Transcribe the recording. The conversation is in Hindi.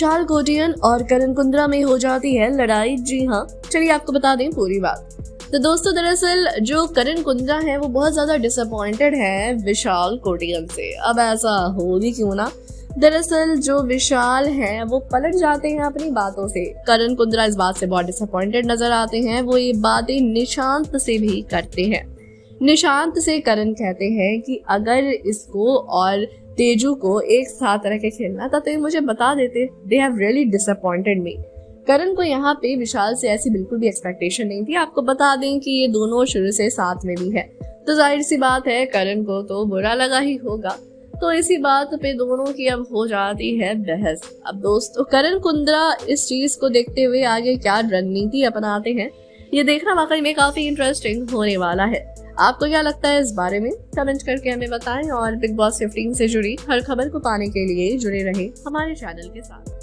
विशाल कोटियन और करण कुंद्रा में हो जाती है लड़ाई। जी हाँ, चलिए आपको बता दें पूरी बात। तो दोस्तों, दरअसल जो करण कुंद्रा है वो बहुत ज्यादा डिसअपॉइंटेड है विशाल कोटियन से। अब ऐसा हो भी क्यों ना, दरअसल जो विशाल हैं वो पलट जाते हैं अपनी बातों से। करण कुंद्रा इस बात से बहुत डिसअपॉइंटेड नजर आते हैं। वो ये बातें निशांत से भी करते हैं। निशांत से करण कहते हैं कि अगर इसको और तेजू को एक साथ रह के खेलना था तो ये मुझे बता देते। They have really disappointed me. Karan को यहाँ पे विशाल से ऐसी बिल्कुल भी एक्सपेक्टेशन नहीं थी। आपको बता दें कि ये दोनों शुरू से साथ में भी है, तो जाहिर सी बात है करण को तो बुरा लगा ही होगा। तो इसी बात पे दोनों की अब हो जाती है बहस। अब दोस्तों, करण कुंद्रा इस चीज को देखते हुए आगे क्या रणनीति अपनाते हैं, ये देखना वाकई में काफी इंटरेस्टिंग होने वाला है। आपको क्या लगता है इस बारे में, कमेंट करके हमें बताएं। और बिग बॉस 15 से जुड़ी हर खबर को पाने के लिए जुड़े रहें हमारे चैनल के साथ।